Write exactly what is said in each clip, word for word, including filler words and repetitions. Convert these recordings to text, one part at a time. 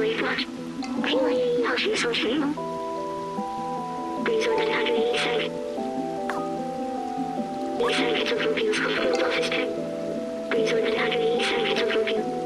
reflux, clearly healthy source meal. Diesel that had an e-sag. E-sag gets a blue pill school from the office pet. Diesel that had an e-sag gets a blue pill.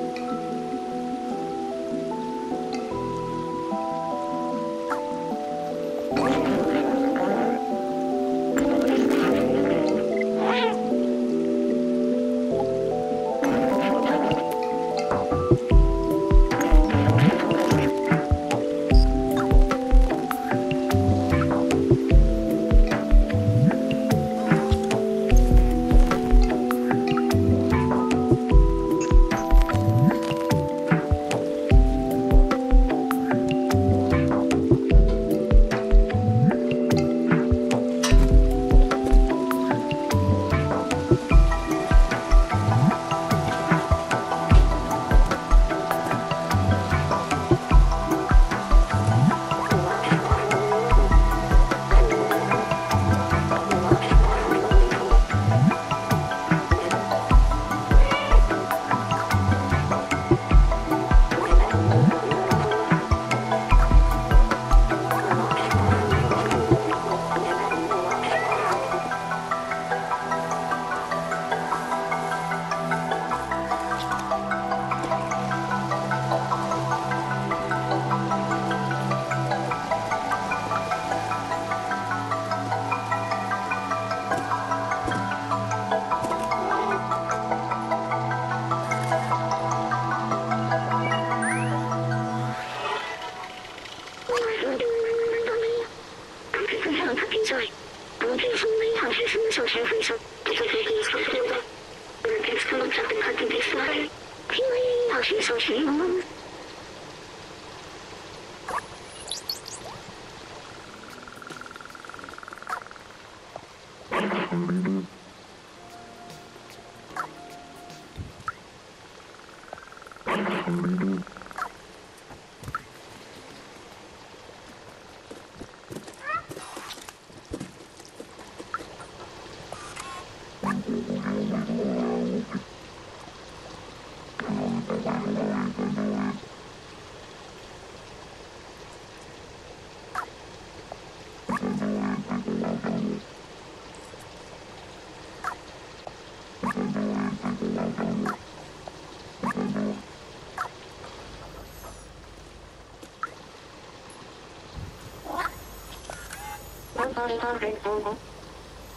They don't drink alcohol.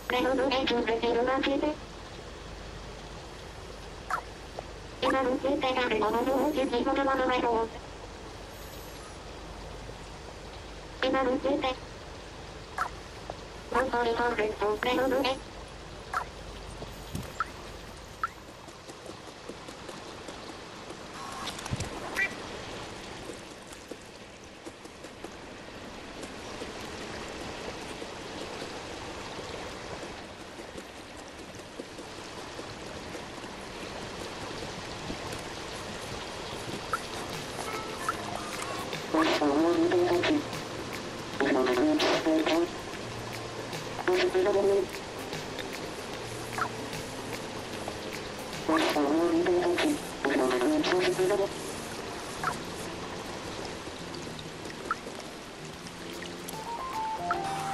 They don't do anything, they don't do anything. They don't do anything, they don't do anything, they don't do anything. They don't do anything. They don't drink alcohol, they don't do anything. Thank you.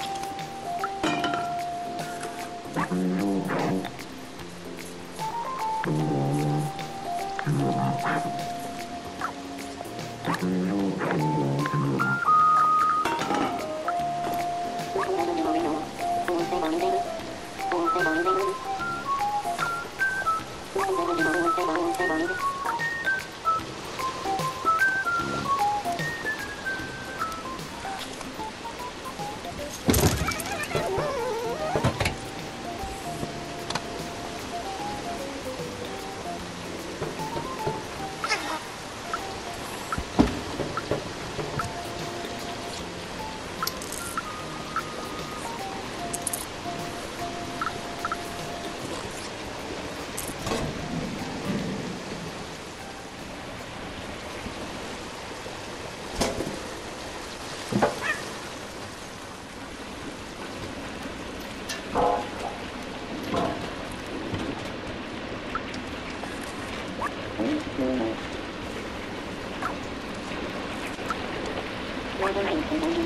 Thank you. Thank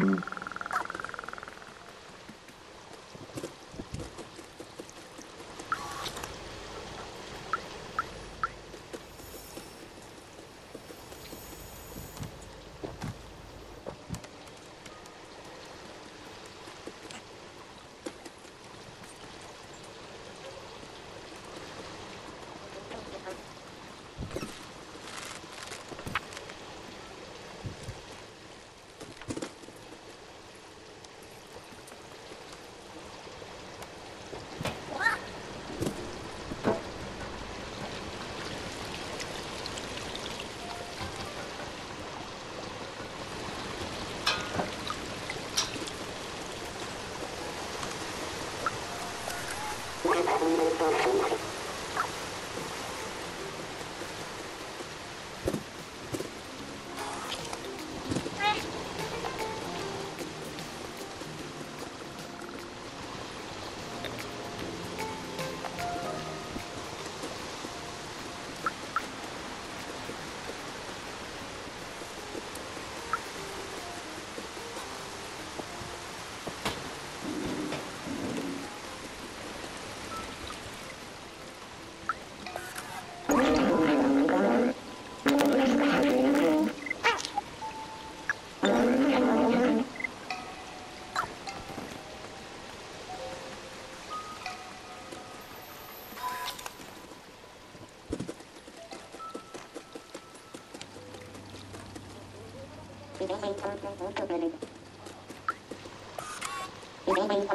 you.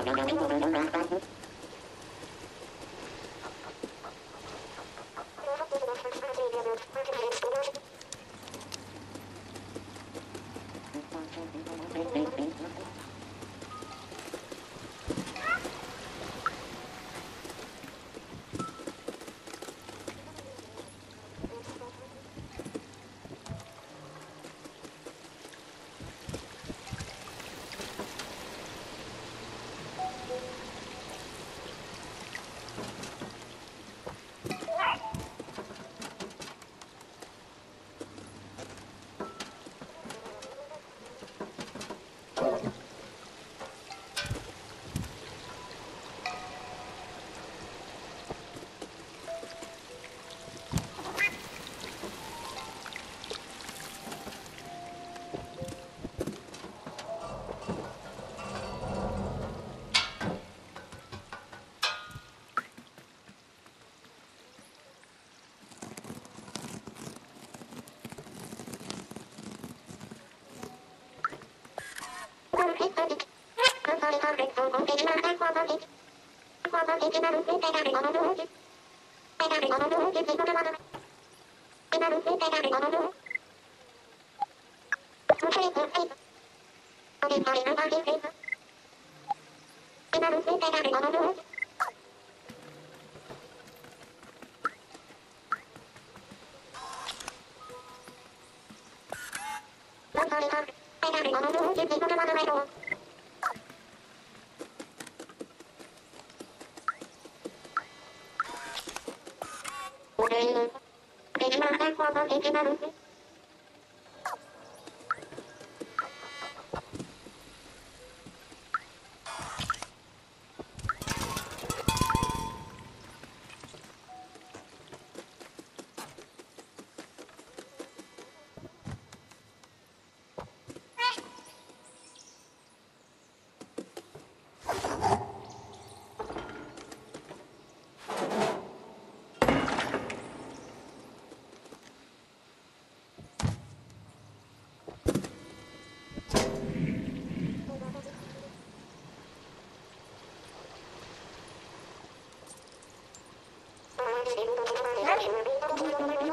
Thank you. Thank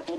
you.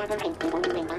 I don't think people do anything.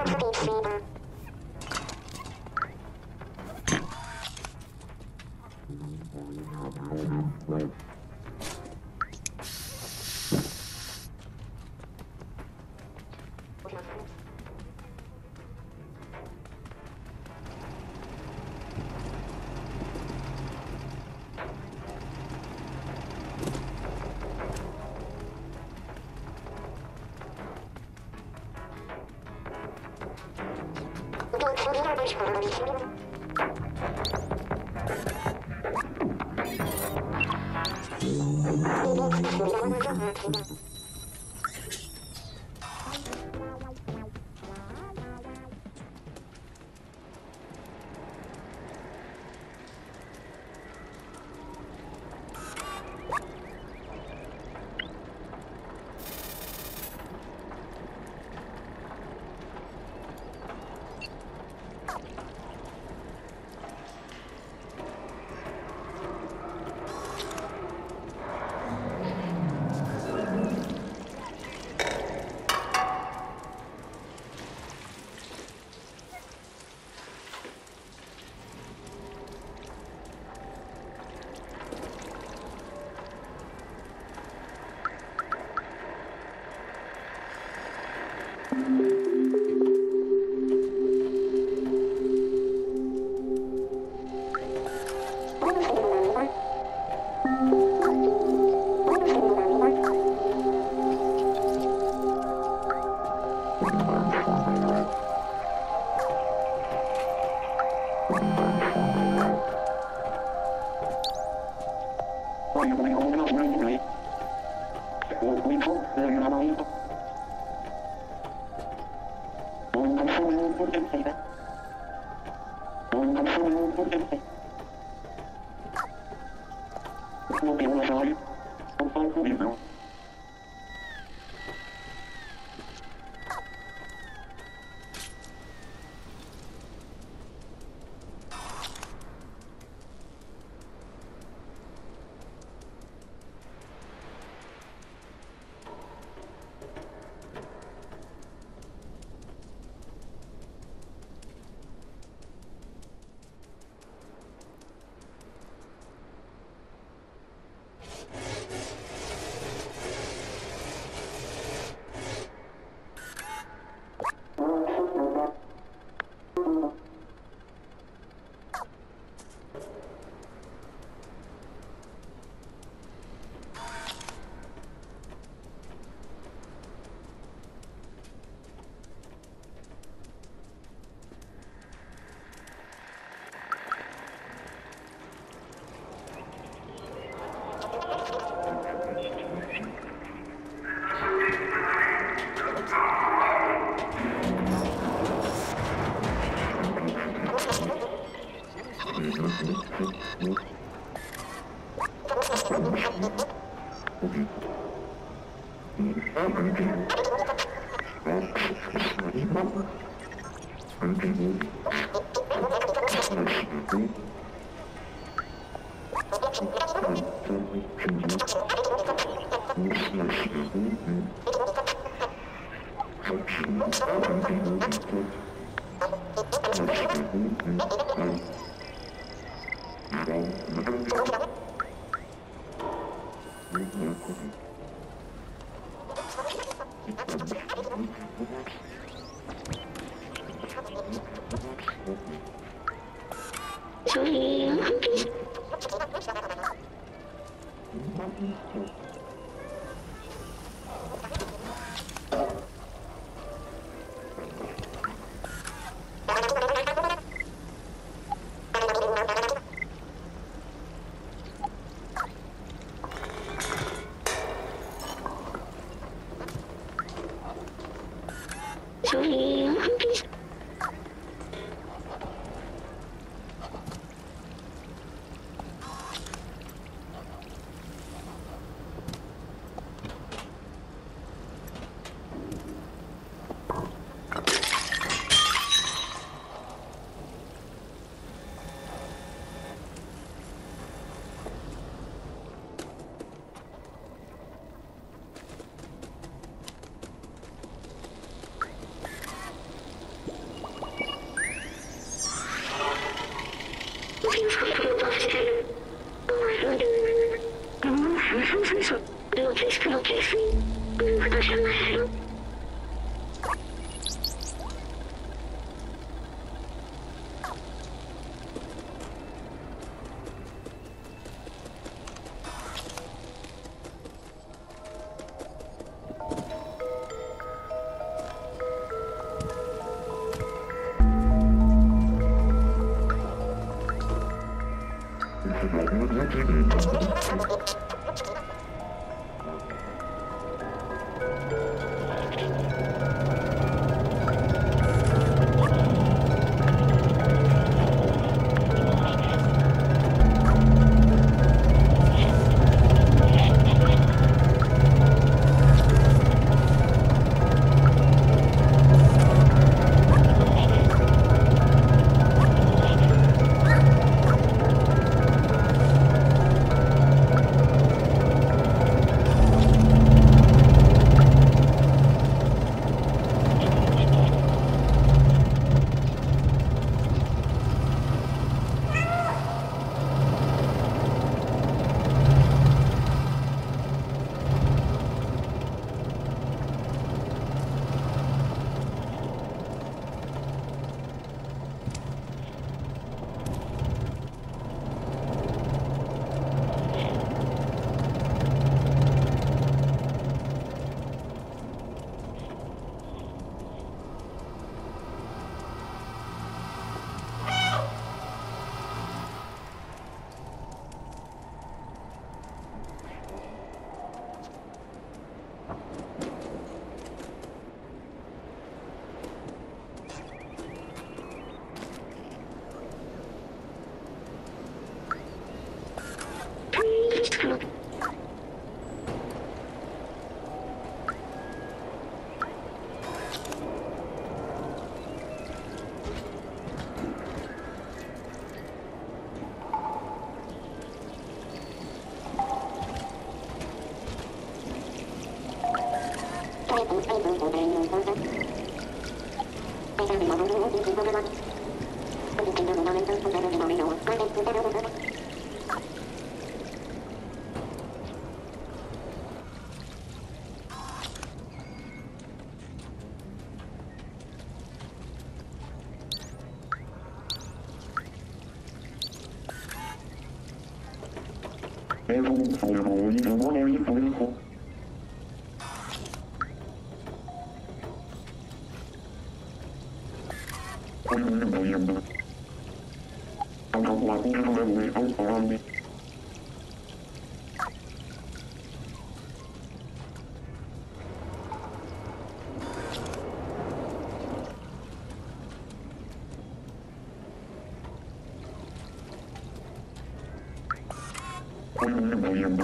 Konumunu belirle.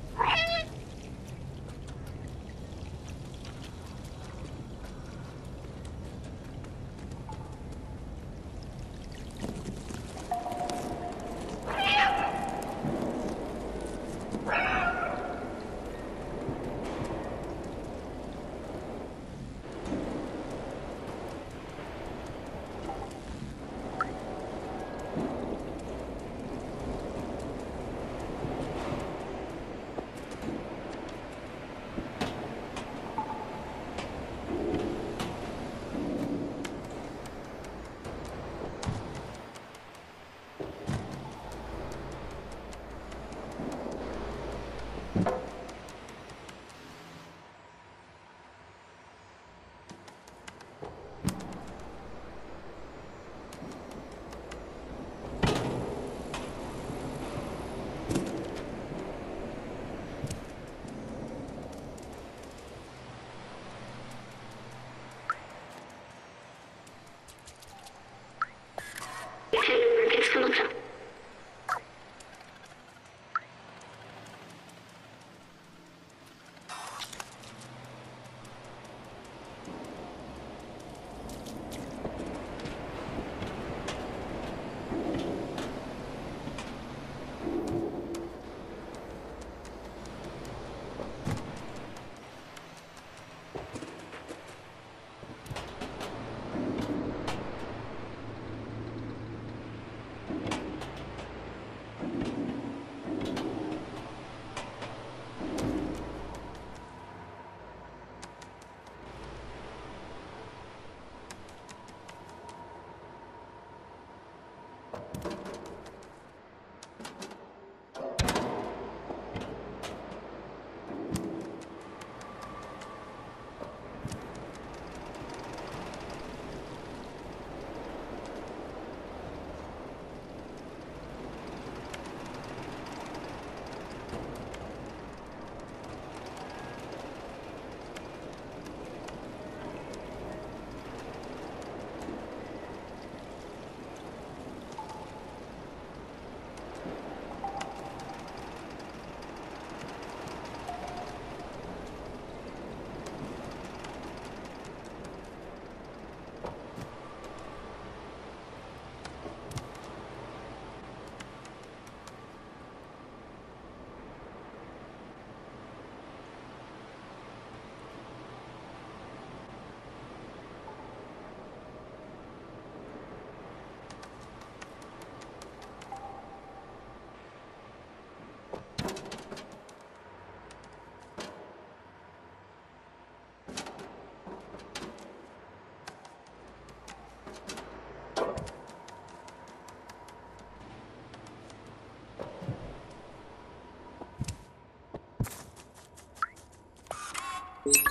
Thank you.